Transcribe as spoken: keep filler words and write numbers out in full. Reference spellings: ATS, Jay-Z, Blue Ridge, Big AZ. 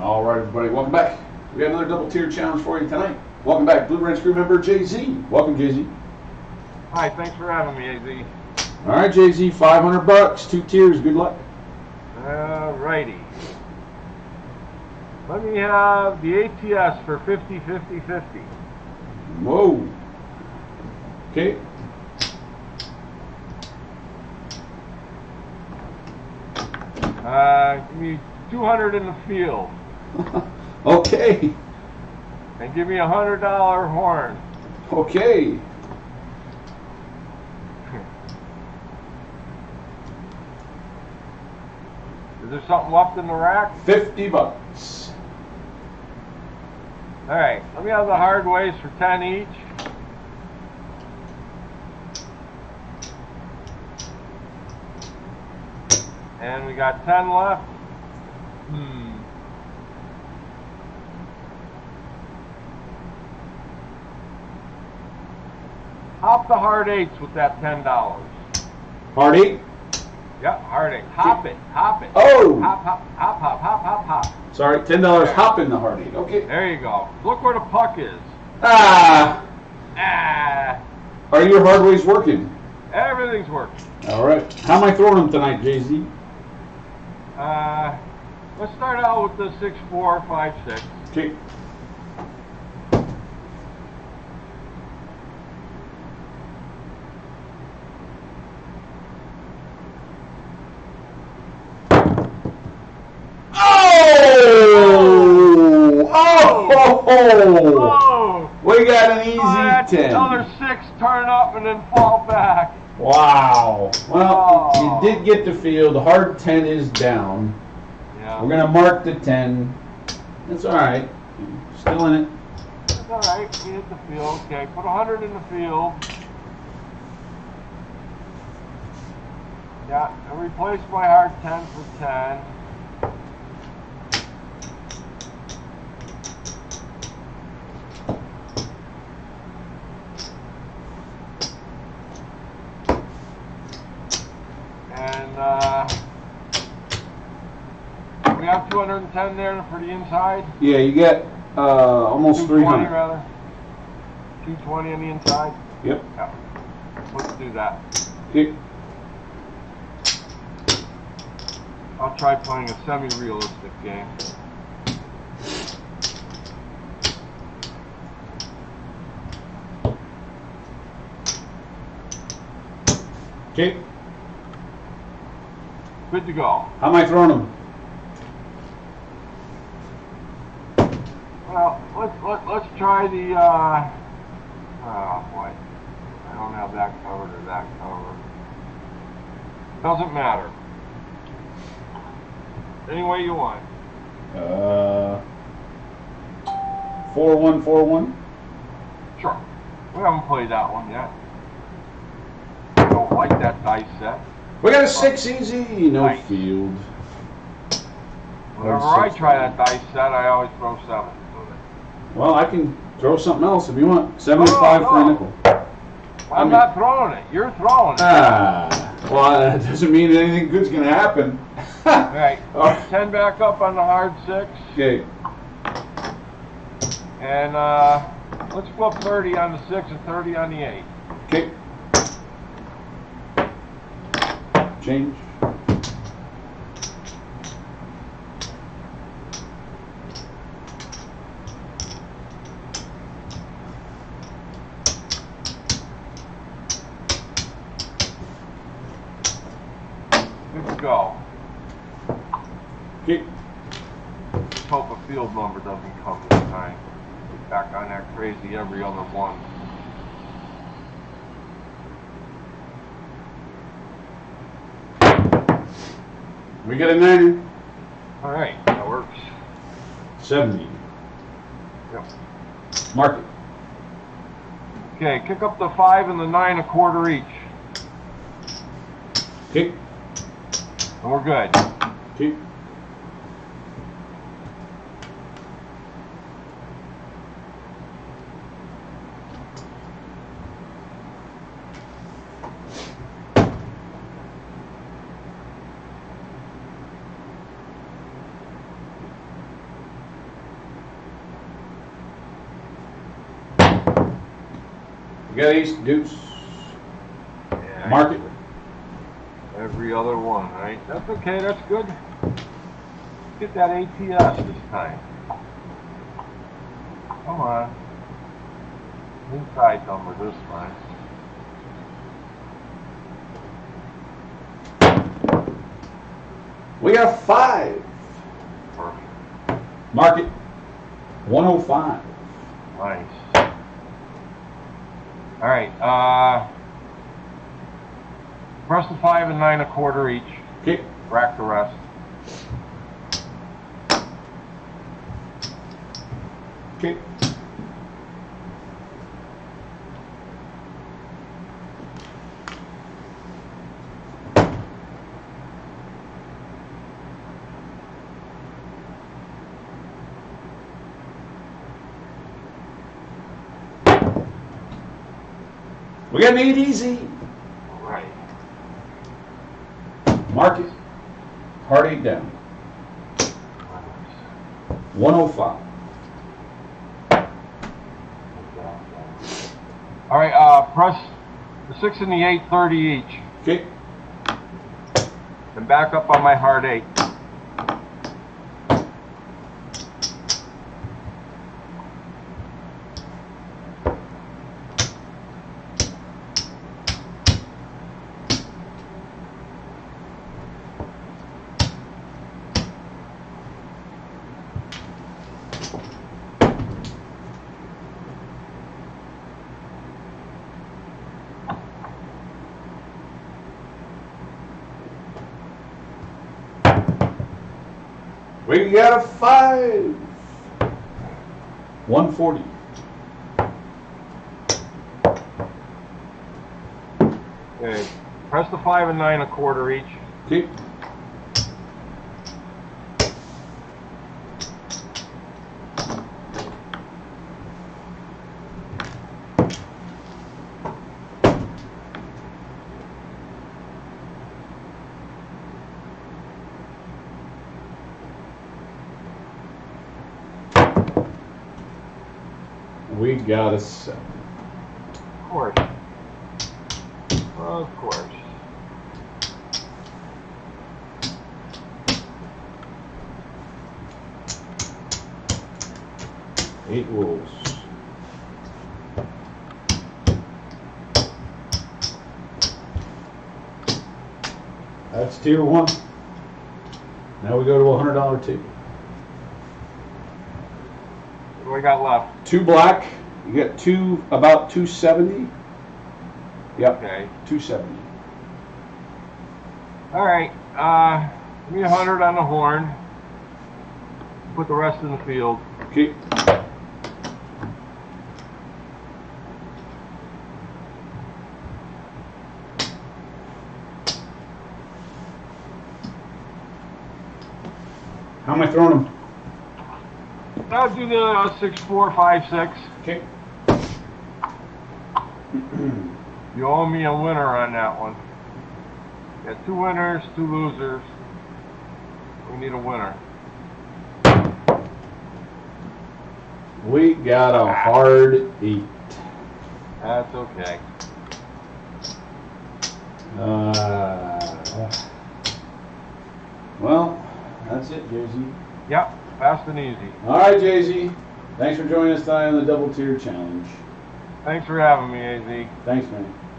All right, everybody, welcome back. We got another double tier challenge for you tonight. Welcome back, Blue Ridge crew member Jay-Z. Welcome, Jay-Z. Hi, thanks for having me, A Z. All right, Jay-Z, five hundred bucks, two tiers. Good luck. All righty. Let me have the A T S for fifty, fifty, fifty. Whoa. Okay. Uh, give me two hundred in the field. Okay. And give me a hundred dollar horn. Okay. Is there something left in the rack? Fifty bucks. All right. Let me have the hard ways for ten each. And we got ten left. Hmm. Hop the hard eights with that ten dollars. Hard eight? Yep, hard eight. Hop it, hop it. Oh! Hop, hop, hop, hop, hop, hop, hop. Sorry, ten dollars. Hop in the hard eight. Okay. There you go. Look where the puck is. Ah. Ah. Are your hard ways working? Everything's working. All right. How am I throwing them tonight, Jay-Z? Uh, let's start out with the six, four, five, six. Okay. Oh! Oh! Oh! Oh! Oh! We got an easy right, ten. Another six, turn up and then fall back. Wow. Well, oh. You did get the field. The hard ten is down. Yeah. We're going to mark the ten. That's all right. Still in it. That's all right. We hit the field. Okay, put a hundred in the field. Yeah, I replaced my hard ten for ten. two hundred ten there for the inside? Yeah, you get uh, almost two twenty three hundred. Rather. two twenty on the inside? Yep. Yeah. Let's do that. Yep. I'll try playing a semi-realistic game. Okay. Good to go. How am I throwing them? Well, let's let, let's try the. Uh, oh boy, I don't have that covered or that covered. Doesn't matter. Any way you want. Uh. Four one four one. Sure. We haven't played that one yet. I don't like that dice set. We got a six easy, no nice. Field. Whenever I try that dice set, I always throw seven. Well, I can throw something else if you want. seventy-five oh, no. for a nickel. I'm I mean, not throwing it. You're throwing it. Ah, well, that doesn't mean anything good's going to happen. All right. All right. ten back up on the hard six. Okay. And uh, let's flip thirty on the six and thirty on the eight. Okay. Change. Go. Okay. Let's hope a field number doesn't come this time. Get back on that crazy every other one. We got a ninety. All right, that works. seventy. Yep. Mark it. Okay, kick up the five and the nine a quarter each. Kick. And we're good. Keep. You got Ace, Deuce, yeah, market. Every other one, right? That's okay, that's good. Get that A T S this time. Come on. Inside number this time. We have five. Perfect. Market one oh five. Nice. All right. Uh, rest of five and nine a quarter each. Okay. Rack the rest. Okay. We got made easy. All right. Market. Heart eight down. one oh five. All right. Uh, press the six and the eight, thirty each. Okay. And back up on my heart eight. We got a five. one forty. Okay. Press the five and nine a quarter each. Keep. We got a seven. Of course. Of course. Eight rules. That's tier one. Now we go to a hundred dollar tier. What do we got left? Two black. You got two, about two seventy. Yep. Okay. two seventy. All right. Uh, give me one hundred on the horn. Put the rest in the field. Okay. How am I throwing them? I'll do the uh, six, four, five, six. Okay. You owe me a winner on that one. You got two winners, two losers. We need a winner. We got a hard eight. That's okay. Uh, well, that's it, Jay-Z. Yep. Fast and easy. All right, Jay-Z. Thanks for joining us tonight on the Double Tier Challenge. Thanks for having me, A Z. Thanks, man.